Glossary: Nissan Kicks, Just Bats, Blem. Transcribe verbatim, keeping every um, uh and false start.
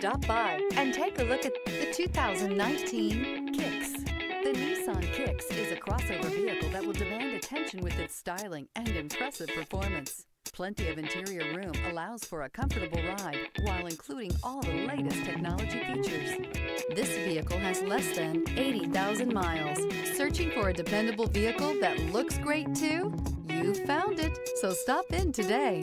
Stop by and take a look at the two thousand nineteen Kicks. The Nissan Kicks is a crossover vehicle that will demand attention with its styling and impressive performance. Plenty of interior room allows for a comfortable ride while including all the latest technology features. This vehicle has less than eighty thousand miles. Searching for a dependable vehicle that looks great too? You found it, so stop in today.